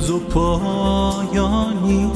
آغاز و پایانی